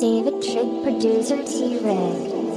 David Trig, producer T_Rig.